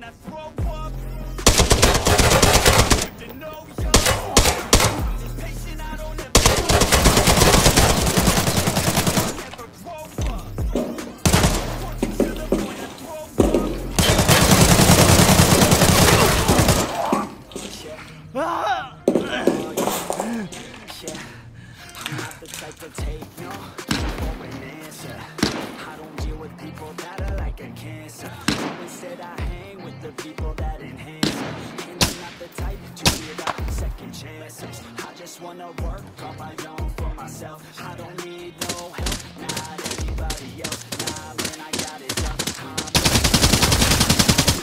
when I throw up. You know you're just patient, I don't ever grow up. Working to the point I throw up. Yeah, I'm not the type to take no for an answer. I don't deal with people that are like a cancer. Instead I hang with the people that enhance it. And I'm not the type to give out second chances. I just wanna work on my own for myself. I don't need no help, not anybody else. Nah, man, I got it up. I'm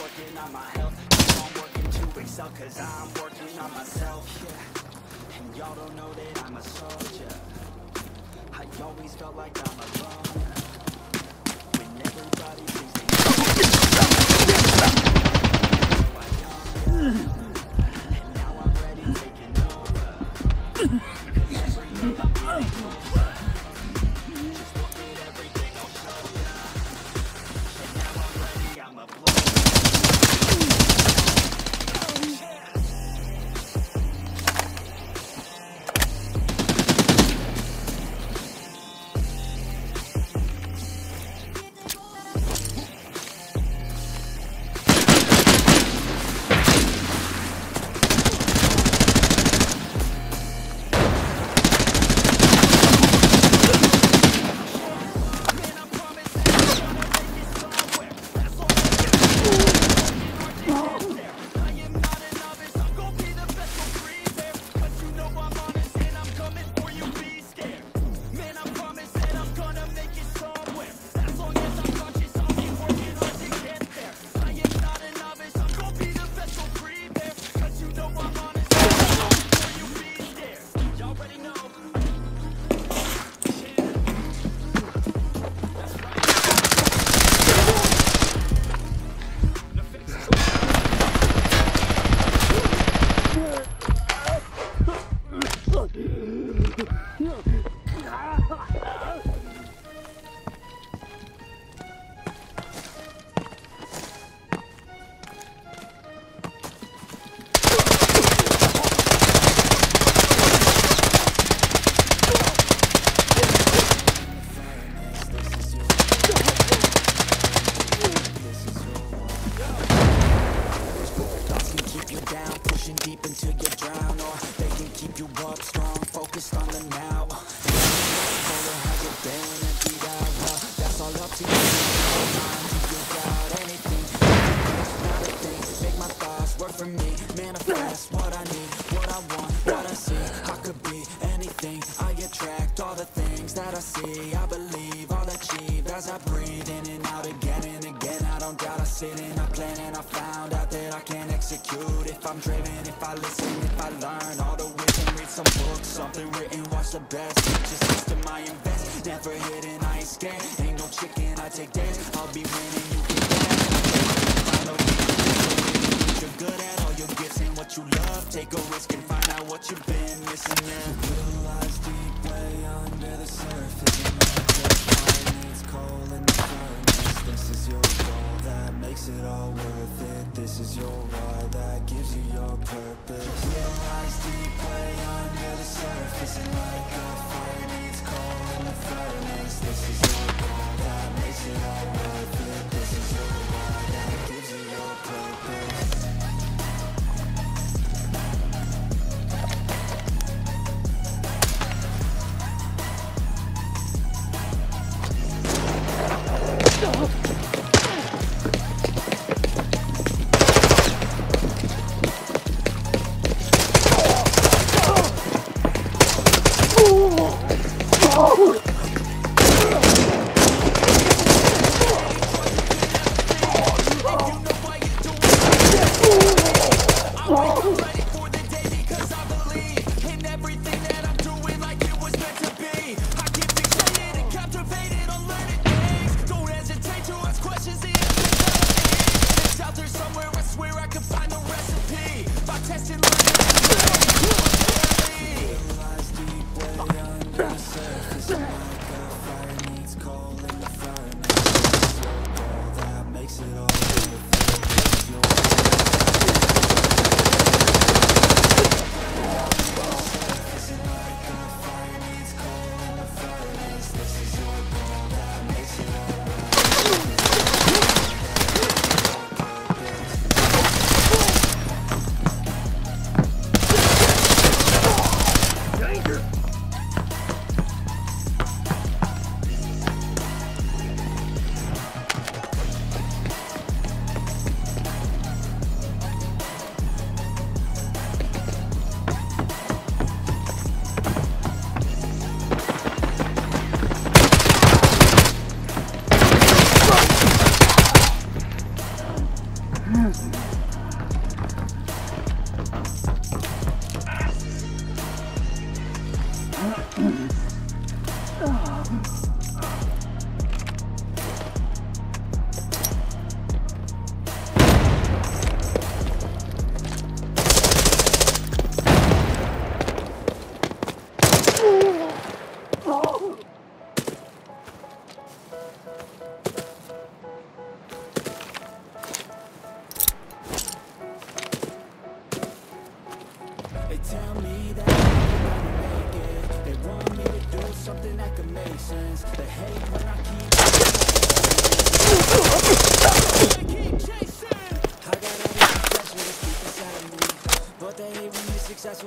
working on my health. I'm working to excel, cause I'm working on myself, yeah. And y'all don't know that I'm a soldier. I always felt like I'm alone when everybody thinks they and now I'm ready taking over. Just look at everything I'll show ya. And now I'm ready, I'm a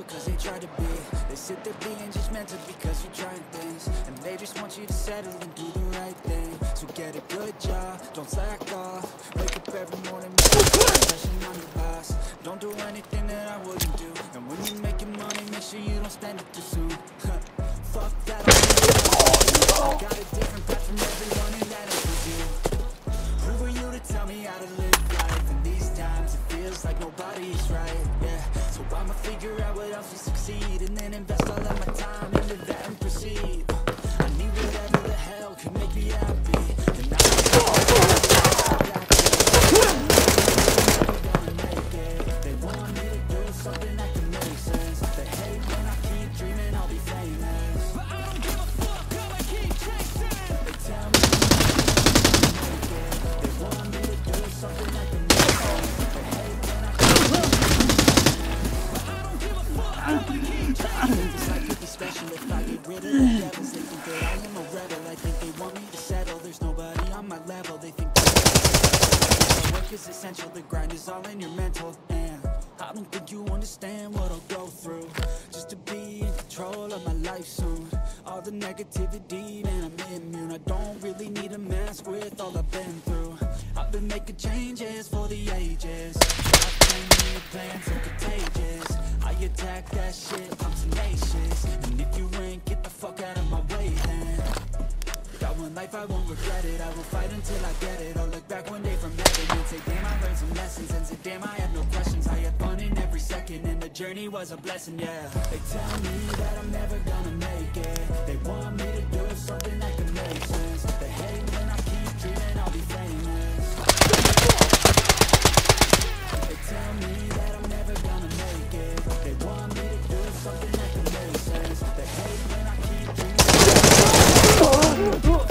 Cause they try to be, they sit there being judgmental because you're trying things, and they just want you to settle and do the right thing. So get a good job, don't slack off, wake up every morning, make a session on your boss. Don't do anything that I wouldn't do, and when you're making money, make sure you don't spend it too soon. Fuck that, I got a different path from everyone, and that includes you. Who were you to tell me how to live life? And these times it feels like nobody's right, yeah. So I'ma figure out what else will succeed, and then invest all of my time into that and proceed. I need whatever the hell can make me happy, and I they want me to do something that can make sense. They hate when I keep dreaming I'll be famous, but I don't give a fuck how I keep chasing. They tell me they want me to do something that can make sense. They hate when I essential, the grind is all in your mental, and I don't think you understand what I'll go through just to be in control of my life soon. All the negativity, man, I'm immune. I don't really need a mask with all I've been through. I've been making changes for the ages. I've been new plans and contagious. I attack that shit, I'm tenacious. And if you ain't, get the fuck out of my way then. Got one life, I won't regret it. I will fight until I get it. I'll look back one day from heaven and say, damn, I learned some lessons. And say, damn, I had no questions. I had fun in every second, and the journey was a blessing, yeah. They tell me that I'm never gonna make it. They want me to do something that can make sense. They hate when I keep dreaming I'll be famous. They tell me that I'm never gonna make it. They want me to do something that can make sense. They hate when I keep dreaming I'll be famous.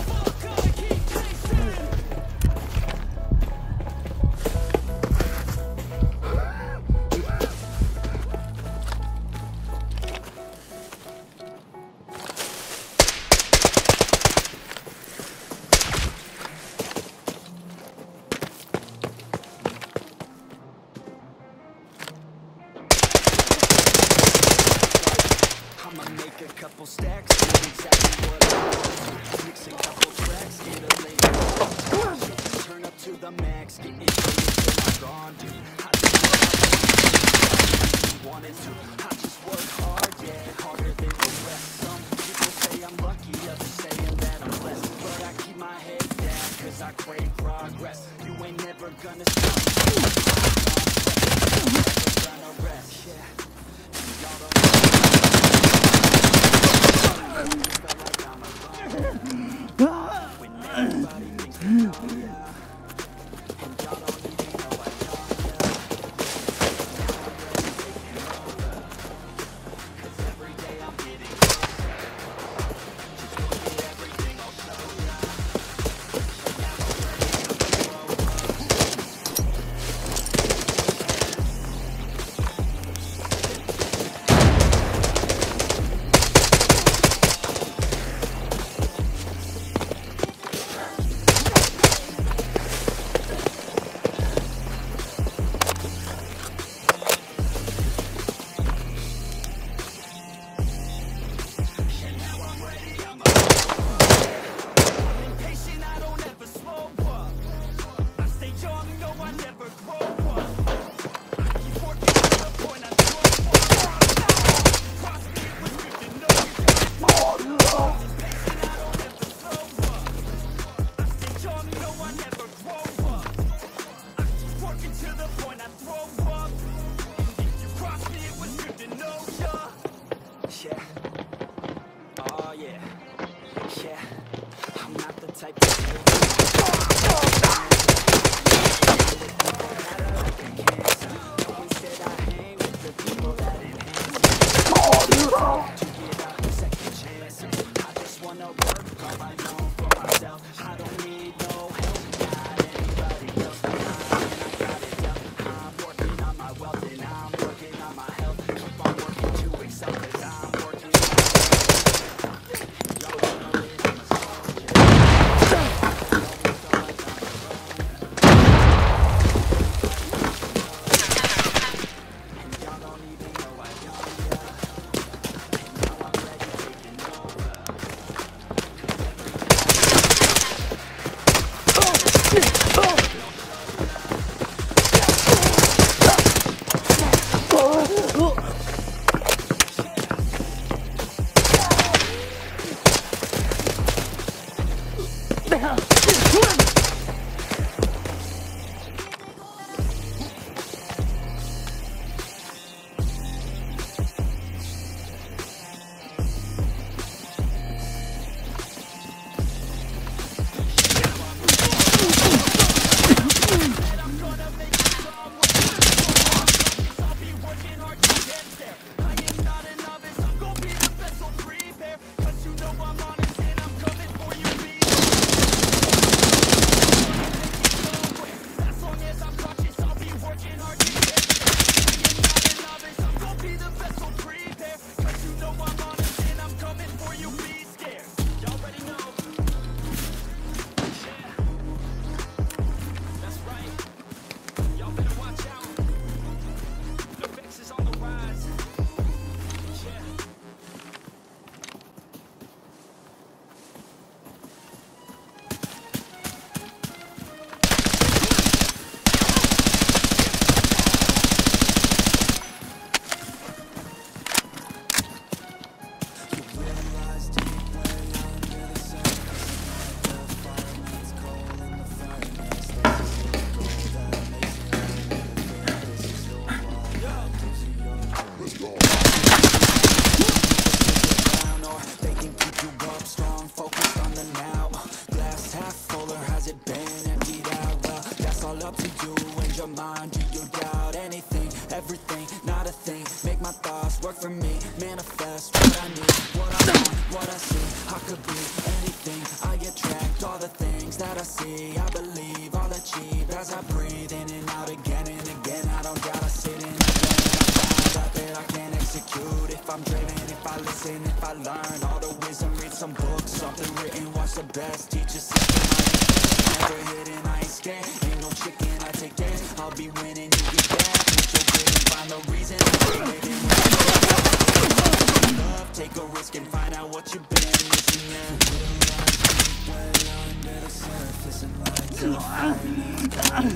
that I see. I could be anything. I attract all the things that I see. I believe I'll achieve as I breathe in and out again and again. I don't doubt, I sit in the I bet I can execute if I'm driven, if I listen, if I learn. All the wisdom, read some books, something written, watch the best, teach us something. Never hidden, I ain't scared. Ain't no chicken, I take that. I'll be winning, you get that. Put your grit and find the reason I'm living. Love, take a risk and find out what you've been missing. We're under the surface and lights are hiding.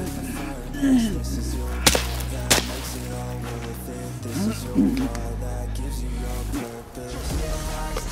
This is your time that makes it all worth it. This is your time that gives you your purpose.